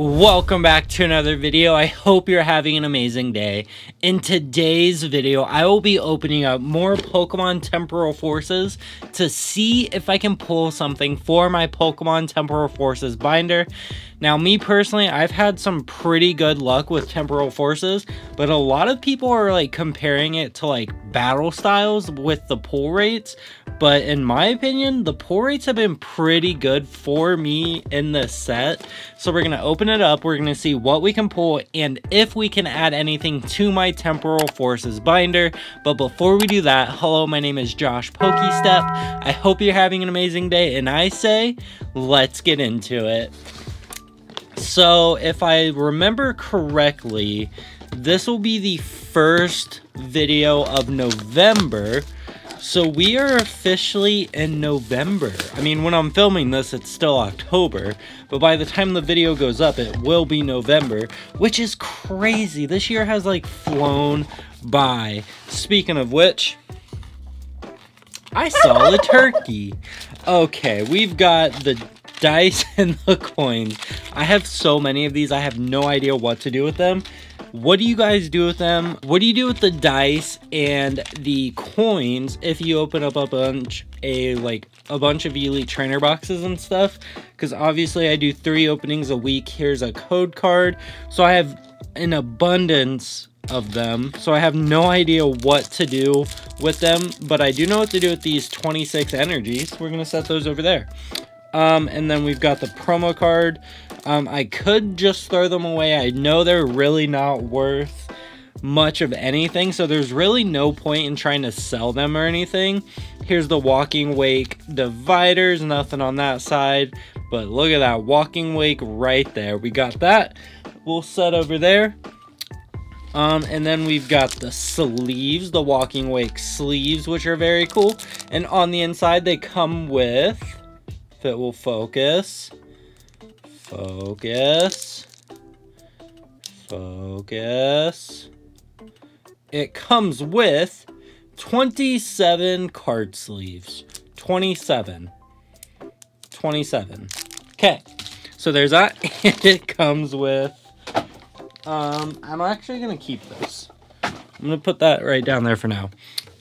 Welcome back to another video. I hope you're having an amazing day. In today's video, I will be opening up more Pokemon Temporal Forces to see if I can pull something for my Pokemon Temporal Forces binder. Now, me personally, I've had some pretty good luck with Temporal Forces, but a lot of people are like comparing it to like battle styles with the pull rates. But in my opinion, the pull rates have been pretty good for me in this set. So we're gonna open it up, we're gonna see what we can pull and if we can add anything to my Temporal Forces binder. But before we do that, hello, my name is Josh Pokestep. I hope you're having an amazing day, and I say, let's get into it. So if I remember correctly, this will be the first video of November. So we are officially in November. I mean, when I'm filming this, it's still October, but by the time the video goes up, it will be November, which is crazy. This year has like flown by. Speaking of which, I saw the turkey. Okay, we've got the dice and the coins. I have so many of these, I have no idea what to do with them. What do you guys do with them? What do you do with the dice and the coins if you open up a bunch of elite trainer boxes and stuff? Because obviously I do 3 openings a week. Here's a code card, so I have an abundance of them, so I have no idea what to do with them, but I do know what to do with these 26 energies. We're gonna set those over there. And then we've got the promo card. I could just throw them away. I know they're really not worth much of anything, so there's really no point in trying to sell them or anything. Here's the Walking Wake dividers, nothing on that side, but look at that Walking Wake right there. We got that, we'll set over there. And then we've got the sleeves, the Walking Wake sleeves, which are very cool. And on the inside they come with, if it will focus. It comes with 27 card sleeves. 27. Okay, so there's that. And it comes with, I'm actually gonna keep this. I'm gonna put that right down there for now.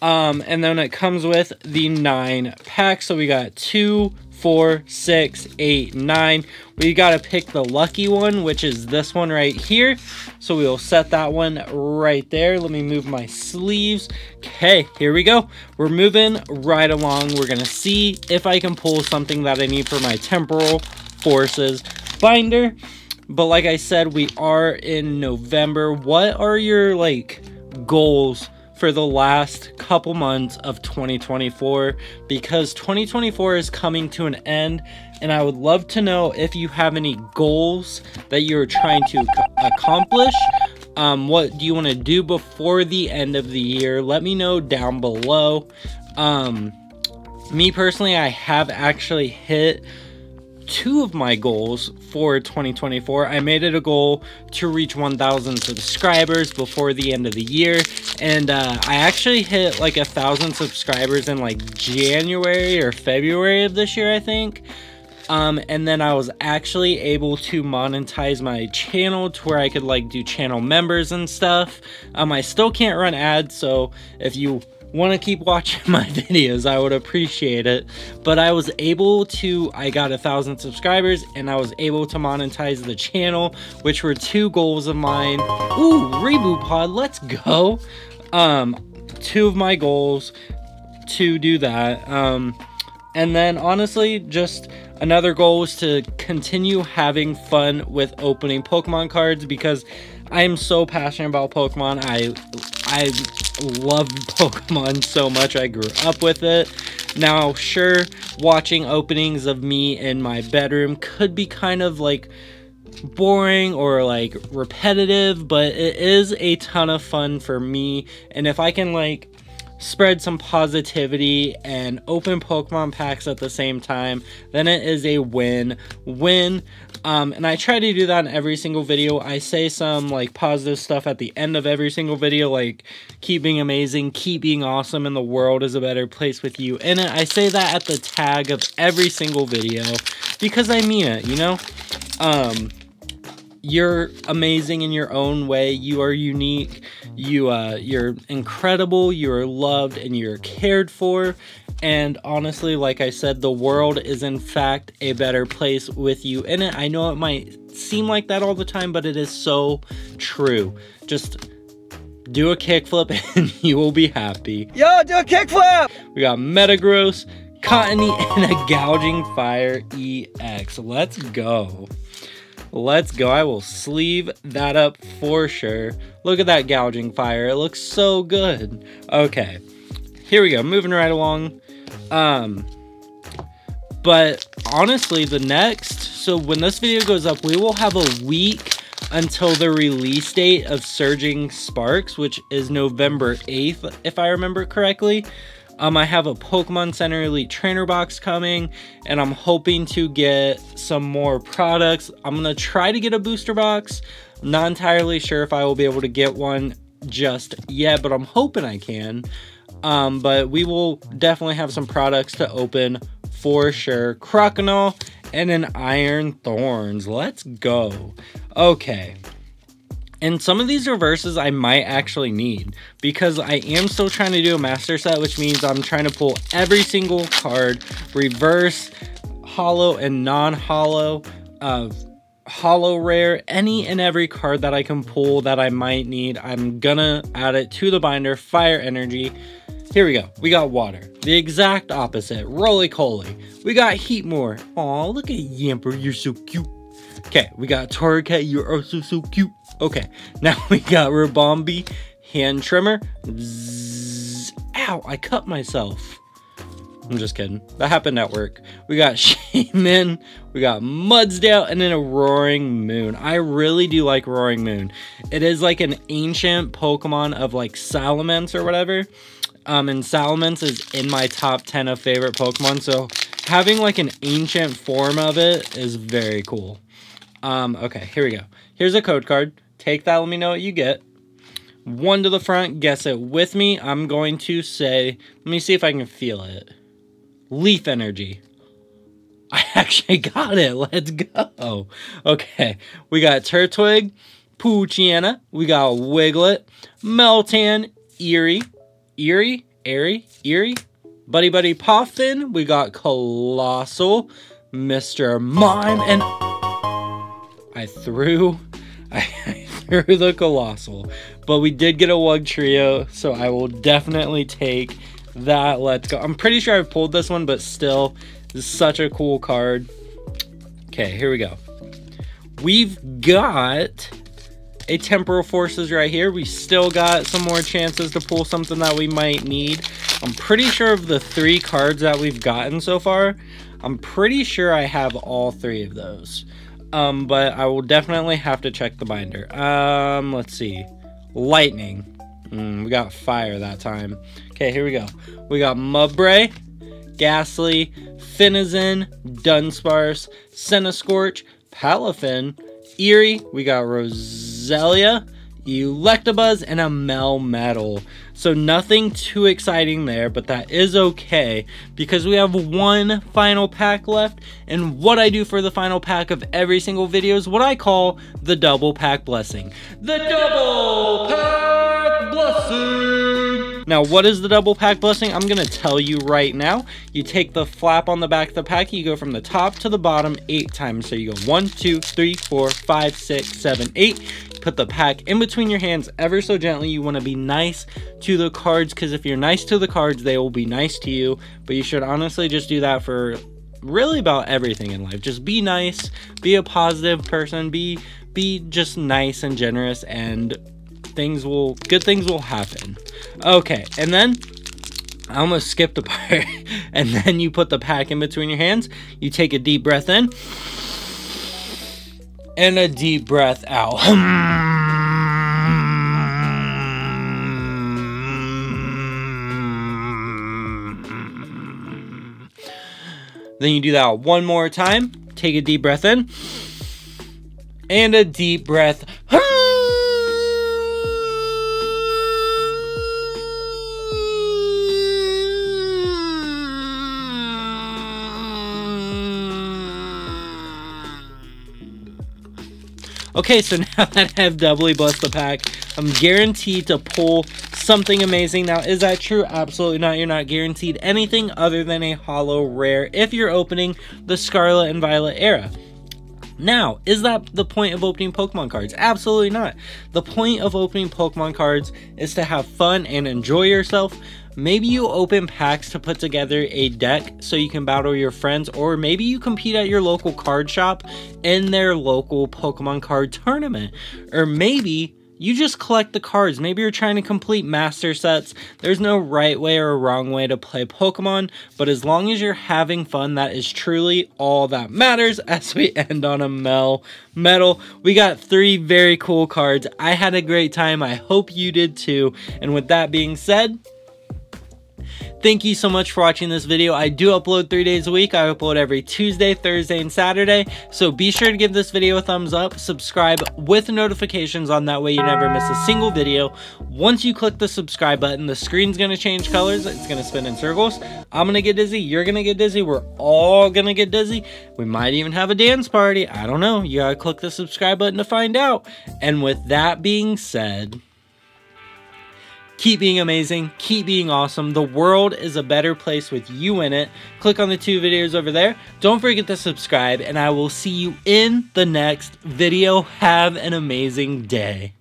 And then it comes with the 9 packs. So we got 2, 4, 6, 8, 9. We gotta pick the lucky one, which is this one right here. So we'll set that one right there. Let me move my sleeves. Okay, here we go. We're moving right along. We're gonna see if I can pull something that I need for my Temporal Forces binder. But like I said, we are in November. What are your like goals for the last couple months of 2024, because 2024 is coming to an end, and I would love to know if you have any goals that you're trying to accomplish. What do you want to do before the end of the year? Let me know down below. Me personally, I have actually hit 2 of my goals for 2024. I made it a goal to reach 1,000 subscribers before the end of the year, and I actually hit like 1,000 subscribers in like January or February of this year, I think. And then I was actually able to monetize my channel to where I could like do channel members and stuff. I still can't run ads, so if you want to keep watching my videos, I would appreciate it. But I was able to, I got 1,000 subscribers and I was able to monetize the channel, which were 2 goals of mine. Ooh, Reboot Pod, let's go. 2 of my goals to do that. And then honestly, just another goal is to continue having fun with opening Pokemon cards, because I am so passionate about Pokemon. I love Pokemon so much. I grew up with it. Now, sure, watching openings of me in my bedroom could be kind of like boring or like repetitive, but it is a ton of fun for me. And if I can like spread some positivity and open Pokemon packs at the same time, then it is a win-win. And I try to do that in every single video. I say some like positive stuff at the end of every single video, like keep being amazing, keep being awesome, and the world is a better place with you in it. I say that at the tag of every single video because I mean it, you know? You're amazing in your own way. You are unique. You're incredible. You are loved and you're cared for. And honestly, like I said, the world is in fact a better place with you in it. I know it might seem like that all the time, but it is so true. Just do a kickflip and you will be happy. Yo, do a kickflip! We got Metagross, Cottony, and a Gouging Fire EX. Let's go. Let's go. I will sleeve that up for sure. Look at that Gouging Fire. It looks so good. Okay. Here we go. Moving right along. But honestly, the next... So when this video goes up, we will have a week until the release date of Surging Sparks, which is November 8th, if I remember correctly. I have a Pokemon Center Elite Trainer box coming, and I'm hoping to get some more products. I'm going to try to get a booster box. I'm not entirely sure if I will be able to get one just yet, but I'm hoping I can. But we will definitely have some products to open for sure. Croconaw and an Iron Thorns. Let's go. Okay. And some of these reverses I might actually need, because I am still trying to do a master set, which means I'm trying to pull every single card, reverse, hollow and non-hollow, hollow rare, any and every card that I can pull that I might need. I'm gonna add it to the binder. Fire energy. Here we go. We got water. The exact opposite. Roly-Coly. We got Heatmore. Aw, look at Yamper. You're so cute. Okay, we got Torracat. You're also so cute. Okay, now we got Ribombee, Hand Trimmer. Zzz, ow, I cut myself. I'm just kidding. That happened at work. We got Shaymin, we got Mudsdale, and then a Roaring Moon. I really do like Roaring Moon. It is like an ancient Pokemon of like Salamence or whatever. And Salamence is in my top 10 of favorite Pokemon. So having like an ancient form of it is very cool. Okay, here we go. Here's a code card. Take that, let me know what you get. One to the front, guess it with me. I'm going to say, let me see if I can feel it. Leaf energy. I actually got it, let's go. Okay, we got Turtwig, Poochyena, we got Wiglet, Meltan, Eerie, Buddy Buddy Puffin, we got Colossal, Mr. Mime, and I threw the Colossal, but we did get a Wugtrio, so I will definitely take that. Let's go. I'm pretty sure I've pulled this one, but still, this is such a cool card. Okay, here we go. We've got a Temporal Forces right here. We still got some more chances to pull something that we might need. I'm pretty sure of the three cards that we've gotten so far, I'm pretty sure I have all three of those. But I will definitely have to check the binder. Let's see. Lightning. We got fire that time. Okay, here we go. We got Mudbray, Ghastly, Finizen, Dunsparce, Cinescorch, Palafin, Eerie. We got Roselia, Electabuzz, and a Melmetal. So nothing too exciting there, but that is okay because we have one final pack left, and what I do for the final pack of every single video is what I call the double pack blessing. The double pack blessing! Now what is the double pack blessing? I'm gonna tell you right now. You take the flap on the back of the pack, you go from the top to the bottom 8 times. So you go 1, 2, 3, 4, 5, 6, 7, 8. Put the pack in between your hands ever so gently. You want to be nice to the cards, because if you're nice to the cards, they will be nice to you. But you should honestly just do that for really about everything in life. Just be nice, be a positive person, be just nice and generous, and good things will happen. Okay, and then I almost skipped a part. And then you put the pack in between your hands, you take a deep breath in and a deep breath out. Then you do that one more time. Take a deep breath in and a deep breath. Okay, so now that I've doubly blessed the pack, I'm guaranteed to pull something amazing. Now, is that true? Absolutely not. You're not guaranteed anything other than a holo rare if you're opening the Scarlet and Violet era. Now, is that the point of opening Pokemon cards? Absolutely not. The point of opening Pokemon cards is to have fun and enjoy yourself. Maybe you open packs to put together a deck so you can battle your friends, or maybe you compete at your local card shop in their local Pokemon card tournament, or maybe you just collect the cards. Maybe you're trying to complete master sets. There's no right way or wrong way to play Pokemon, but as long as you're having fun, that is truly all that matters. As we end on a medal, we got three very cool cards. I had a great time. I hope you did too. And with that being said, thank you so much for watching this video. I do upload 3 days a week. I upload every Tuesday, Thursday, and Saturday. So be sure to give this video a thumbs up, subscribe with notifications on, that way you never miss a single video. Once you click the subscribe button, the screen's gonna change colors. It's gonna spin in circles. I'm gonna get dizzy. You're gonna get dizzy. We're all gonna get dizzy. We might even have a dance party. I don't know. You gotta click the subscribe button to find out. And with that being said, keep being amazing, keep being awesome. The world is a better place with you in it. Click on the two videos over there. Don't forget to subscribe, and I will see you in the next video. Have an amazing day.